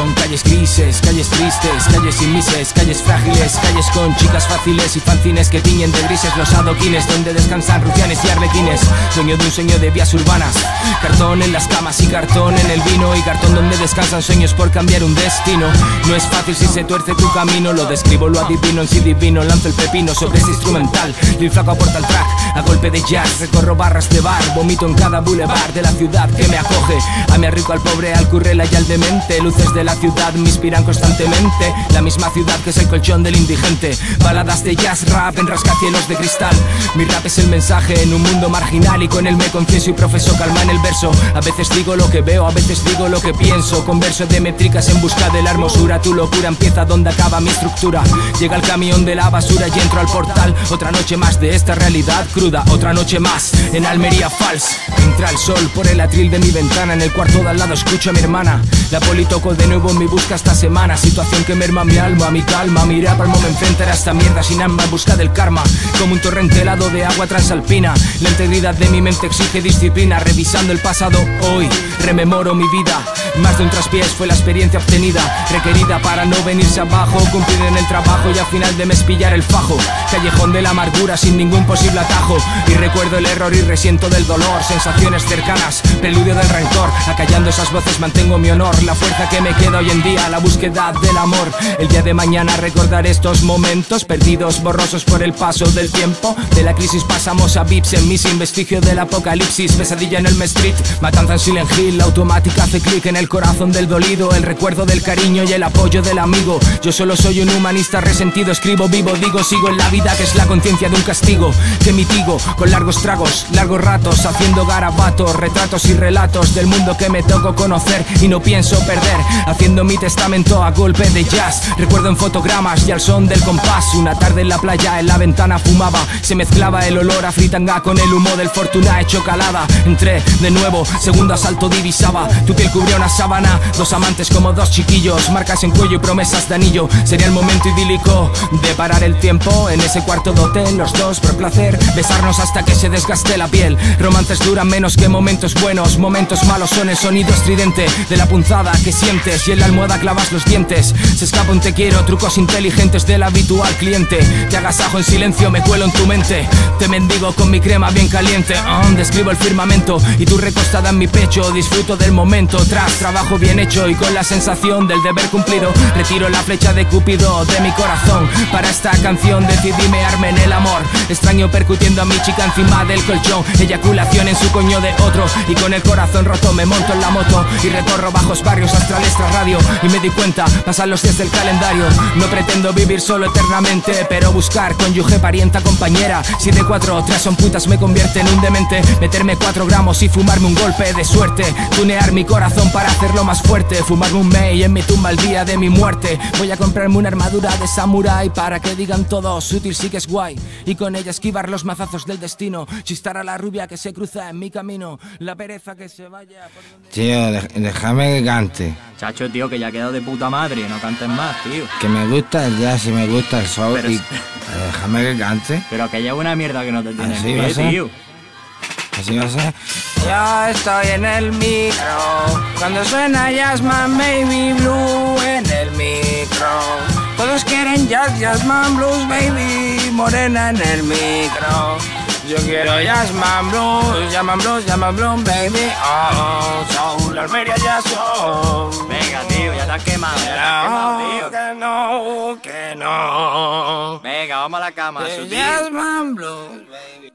son calles grises, calles tristes, calles sin mises, calles frágiles, calles con chicas fáciles y fanzines que tiñen de grises los adoquines, donde descansan rufianes y arlequines. Sueño de un sueño de vías urbanas, cartón en las camas y cartón en el vino, y cartón donde descansan sueños por cambiar un destino. No es fácil si se tuerce tu camino, lo describo, lo adivino, en sí divino, lanzo el pepino sobre ese instrumental, y el flaco aporta el track a golpe de jazz, recorro barras de bar, vomito en cada bulevar de la ciudad que me acoge, a mi rico, al pobre, al currela y al demente. Luces de la ciudad me inspiran constantemente, la misma ciudad que es el colchón del indigente. Baladas de jazz, rap en rascacielos de cristal, mi rap es el mensaje en un mundo marginal, y con él me confieso y profeso calma en el verso. A veces digo lo que veo, a veces digo lo que pienso, converso de métricas en busca de la hermosura. Tu locura empieza donde acaba mi estructura, llega el camión de la basura y entro al portal. Otra noche más de esta realidad cruda, otra noche más en Almería Falls. Entra el sol por el atril de mi ventana, en el cuarto de al lado escucho a mi hermana. La poli toco de nuevo en mi busca esta semana, situación que merma mi alma, mi calma. Mi rap al me enfrentará esta mierda sin alma, en busca del karma, como un torrente helado de agua transalpina. La integridad de mi mente exige disciplina, revisando el pasado hoy rememoro mi vida. Más de un traspiés fue la experiencia obtenida, requerida para no venirse abajo, cumplir en el trabajo y al final de mes pillar el fajo. Callejón de la amargura sin ningún posible atajo, y recuerdo el error y resiento del dolor. Sensaciones cercanas, preludio del rencor, acallando esas voces mantengo mi honor. La fuerza que me queda hoy en día, la búsqueda del amor. El día de mañana recordar estos momentos perdidos, borrosos por el paso del tiempo. De la crisis pasamos a vips en mí, sin vestigio del apocalipsis. Pesadilla en el Elm Street, matanza en Silent Hill, la automática hace clic en el corazón del dolido, el recuerdo del cariño y el apoyo del amigo. Yo solo soy un humanista resentido, escribo, vivo, digo, sigo en la vida que es la conciencia de un castigo que mitigo con largos tragos, largos ratos, haciendo garabatos, retratos y relatos del mundo que me toco conocer y no pienso perder, haciendo mi testamento a golpe de jazz. Recuerdo en fotogramas y al son del compás, una tarde en la playa en la ventana fumaba, se mezclaba el olor a fritanga con el humo del Fortuna hecho calada. Entré de nuevo, segundo asalto divisaba, tu piel cubría una sábana, dos amantes como dos chiquillos, marcas en cuello y promesas de anillo. Sería el momento idílico de parar el tiempo en ese cuarto de hotel, los dos por placer, besarnos hasta que se desgaste la piel. Romances duran menos que momentos buenos, momentos malos son el sonido estridente de la punzada que sientes y en la almohada clavas los dientes. Se escapa un te quiero, trucos inteligentes del habitual cliente, te agasajo en silencio, me cuelo en tu mente, te mendigo con mi crema bien caliente. Describo el firmamento y tú recostada en mi pecho, disfruto del momento tras trabajo bien hecho y con la sensación del deber cumplido. Retiro la flecha de Cupido de mi corazón, para esta canción decidí mearme en el amor. Extraño percutiendo a mi chica encima del colchón, eyaculación en su coño de otro, y con el corazón roto me monto en la moto y recorro bajos barrios astrales tras radio. Y me di cuenta, pasan los días del calendario, no pretendo vivir solo eternamente, pero buscar cónyuge, parienta, compañera. Si de 4 o 3 son putas me convierte en un demente, meterme 4 gramos y fumarme un golpe de suerte, tunear mi corazón para hacerlo más fuerte, fumarme un mei en mi tumba el día de mi muerte. Voy a comprarme una armadura de samurái para que digan todos, Suttil sí que es guay, y con ella esquivar los mazazos del destino, chistar a la rubia que se cruza en mi camino, la pereza que se vaya por donde... Tío, déjame que cante. Chacho, tío, que ya ha quedado de puta madre, no cantes más, tío. Que me gusta el jazz y me gusta el soul, pero... y... déjame que cante. Pero que lleva una mierda que no te tiene en pie, tío. Así va a ser. Yo estoy en el micro, cuando suena jazz, man, baby, blue, en el micro. Todos quieren jazz, jazz, man, blues, baby, morena en el micro. Yo quiero jazz, man, blues, jazz, man, blues, jazz, man, blues, baby, oh, oh, soul, Almería, jazz, oh. Venga, tío, ya te has quemado, tío. Que no, que no. Venga, vamos a la cama, Suttil. Jazz, man, blues, baby.